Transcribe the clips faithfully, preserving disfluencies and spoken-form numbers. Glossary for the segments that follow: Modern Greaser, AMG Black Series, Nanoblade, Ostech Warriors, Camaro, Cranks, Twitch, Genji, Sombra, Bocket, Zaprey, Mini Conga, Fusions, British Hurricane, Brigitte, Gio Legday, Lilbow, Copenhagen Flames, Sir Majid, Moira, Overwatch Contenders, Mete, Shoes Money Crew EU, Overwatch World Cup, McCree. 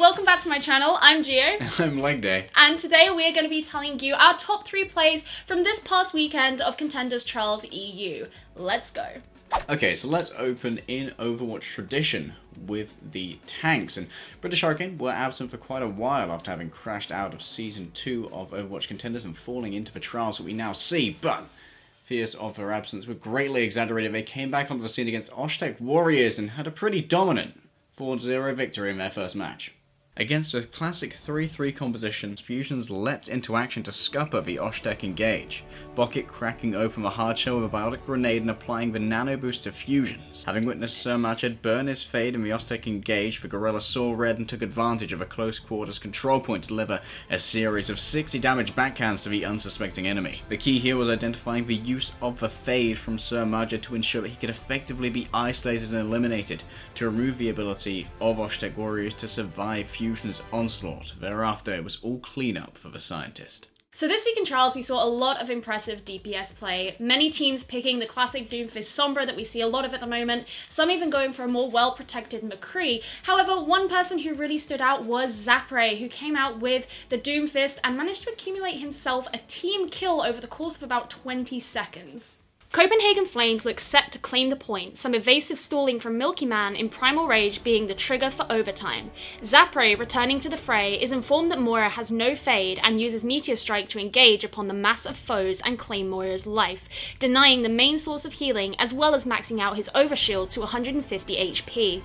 welcome back to my channel. I'm Gio. I'm Legday. And today we are going to be telling you our top three plays from this past weekend of Contenders Trials E U. Let's go. Okay, so let's open in Overwatch tradition with the tanks. And British Hurricane were absent for quite a while after having crashed out of Season two of Overwatch Contenders and falling into the trials that we now see, but fears of her absence were greatly exaggerated. They came back onto the scene against Ostech Warriors and had a pretty dominant four zero victory in their first match. Against a classic three three composition, Fusions leapt into action to scupper the Ostech engage, Bocket cracking open the hard shell with a biotic grenade and applying the nano boost to Fusions. Having witnessed Sir Majid burn his fade in the Ostech engage, the gorilla saw red and took advantage of a close quarters control point to deliver a series of sixty damage backhands to the unsuspecting enemy. The key here was identifying the use of the fade from Sir Majid to ensure that he could effectively be isolated and eliminated, to remove the ability of Ostech Warriors to survive Fusion's onslaught. Thereafter, it was all cleanup for the scientist. So this week in Trials, we saw a lot of impressive D P S play, many teams picking the classic Doomfist Sombra that we see a lot of at the moment, some even going for a more well-protected McCree. However, one person who really stood out was Zaprey, who came out with the Doomfist and managed to accumulate himself a team kill over the course of about twenty seconds. Copenhagen Flames look set to claim the point, some evasive stalling from Milky Man in Primal Rage being the trigger for overtime. Zaprey, returning to the fray, is informed that Moira has no fade and uses Meteor Strike to engage upon the mass of foes and claim Moira's life, denying the main source of healing as well as maxing out his overshield to one hundred fifty H P.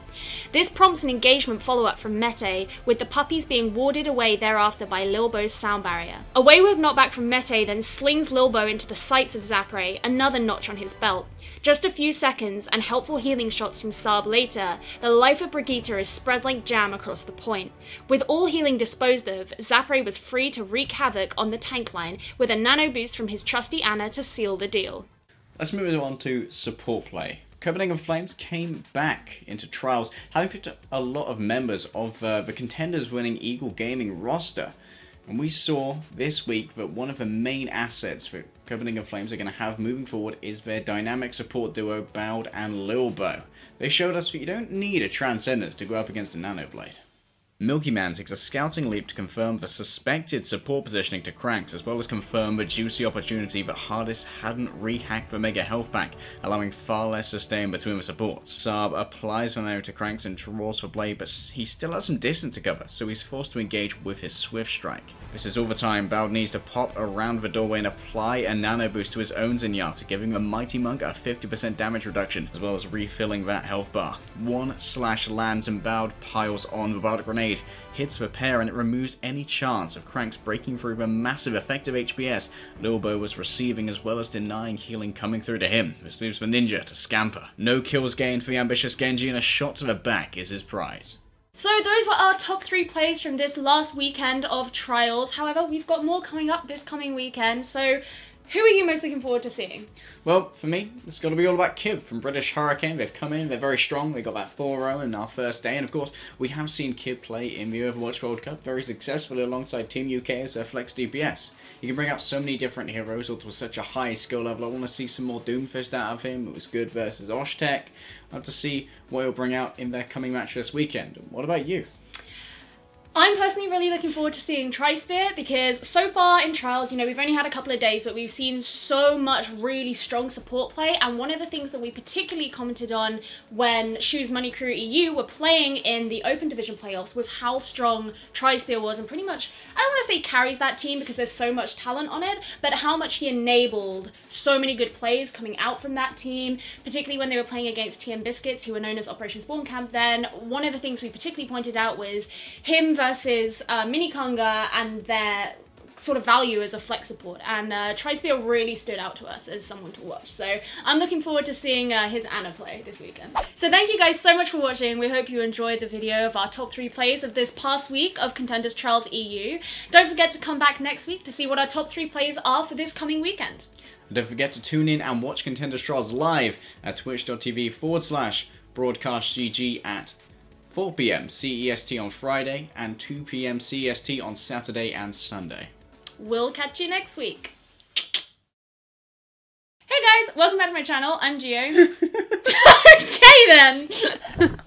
This prompts an engagement follow-up from Mete, with the puppies being warded away thereafter by Lilbow's sound barrier. A wayward knockback from Mete then slings Lilbow into the sights of Zaprey, another knock on his belt. Just a few seconds and helpful healing shots from Saab later, the life of Brigitte is spread like jam across the point. With all healing disposed of, Zaprey was free to wreak havoc on the tank line with a nano boost from his trusty Anna to seal the deal. Let's move on to support play. Copenhagen Flames came back into Trials, having picked up a lot of members of uh, the Contenders winning Eagle Gaming roster. And we saw this week that one of the main assets that Copenhagen Flames are going to have moving forward is their dynamic support duo, Baud and Lilbow. They showed us that you don't need a Transcendence to go up against a Nanoblade. Milky Man takes a scouting leap to confirm the suspected support positioning to Cranks, as well as confirm the juicy opportunity that Hardis hadn't rehacked the Mega Health Pack, allowing far less sustain between the supports. Saab applies the nano to Cranks and draws for blade, but he still has some distance to cover, so he's forced to engage with his Swift Strike. This is all the time Baud needs to pop around the doorway and apply a nano boost to his own Zenyatta, giving the Mighty Monk a fifty percent damage reduction, as well as refilling that health bar. One slash lands and Baud piles on the Bardic Grenade, hits the pair, and it removes any chance of Cranks breaking through the massive effective H P S Lilbow was receiving, as well as denying healing coming through to him. This leaves the ninja to scamper. No kills gained for the ambitious Genji, and a shot to the back is his prize. So those were our top three plays from this last weekend of Trials. However, we've got more coming up this coming weekend, so who are you most looking forward to seeing? Well, for me, it's got to be all about Kib from British Hurricane. They've come in, they're very strong, they got that four zero in our first day, and of course, we have seen Kib play in the Overwatch World Cup very successfully alongside Team U K as their flex D P S. He can bring out so many different heroes, all to such a high skill level. I want to see some more Doomfist out of him. It was good versus Ostech. I'll have to see what he'll bring out in their coming match this weekend. What about you? I'm personally really looking forward to seeing TriSpear, because so far in Trials, you know, we've only had a couple of days, but we've seen so much really strong support play. And one of the things that we particularly commented on when Shoes Money Crew E U were playing in the Open Division playoffs was how strong TriSpear was, and pretty much, I don't want to say carries that team because there's so much talent on it, but how much he enabled so many good plays coming out from that team, particularly when they were playing against T M Biscuits, who were known as Operation Spawn Camp then. One of the things we particularly pointed out was him versus versus uh, Mini Conga and their sort of value as a flex support, and uh, TriSpear really stood out to us as someone to watch, so I'm looking forward to seeing uh, his Anna play this weekend. So thank you guys so much for watching. We hope you enjoyed the video of our top three plays of this past week of Contenders Trials E U. Don't forget to come back next week to see what our top three plays are for this coming weekend. And don't forget to tune in and watch Contenders Trials live at twitch dot T V forward slash broadcast G G at four P M C E S T on Friday and two P M C E S T on Saturday and Sunday. We'll catch you next week. Hey guys, welcome back to my channel. I'm Gio. Okay then.